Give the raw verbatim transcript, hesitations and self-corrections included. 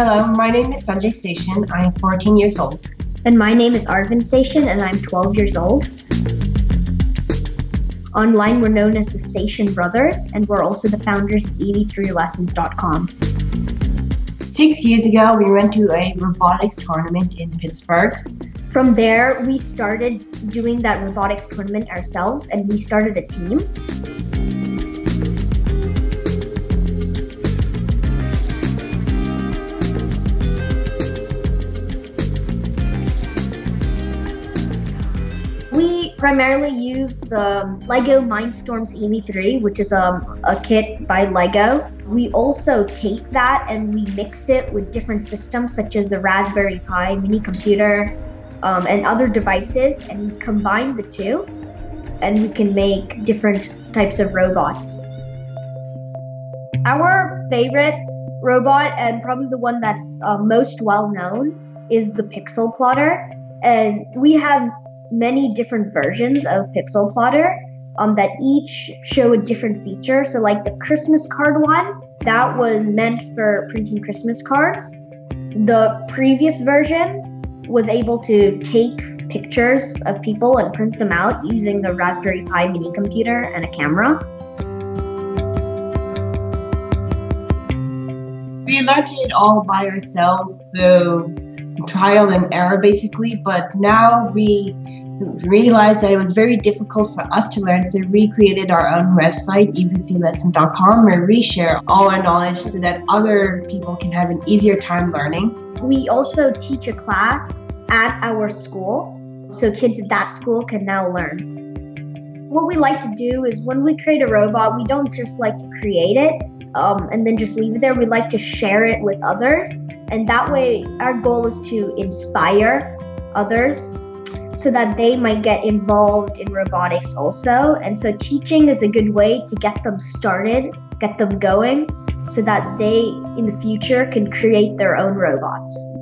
Hello, my name is Sanjay Seshan. I am fourteen years old. And my name is Arvind Seshan, and I'm twelve years old. Online, we're known as the Seshan Brothers, and we're also the founders of E V three lessons dot com. Six years ago, we went to a robotics tournament in Pittsburgh. From there, we started doing that robotics tournament ourselves, and we started a team. We primarily use the LEGO Mindstorms E V three, which is um, a kit by LEGO. We also take that and we mix it with different systems such as the Raspberry Pi, mini computer, um, and other devices, and we combine the two and we can make different types of robots. Our favorite robot, and probably the one that's uh, most well known, is the Pixel Plotter, and we have many different versions of Pixel Plotter um, that each show a different feature. So like the Christmas card one, that was meant for printing Christmas cards. The previous version was able to take pictures of people and print them out using the Raspberry Pi mini computer and a camera. We learned it all by ourselves through trial and error basically, but now we realized that it was very difficult for us to learn, so we created our own website, E V three lesson dot com, where we share all our knowledge so that other people can have an easier time learning. We also teach a class at our school, so kids at that school can now learn. What we like to do is when we create a robot, we don't just like to create it um, and then just leave it there. We like to share it with others. And that way, our goal is to inspire others so that they might get involved in robotics also. And so teaching is a good way to get them started, get them going, so that they in the future can create their own robots.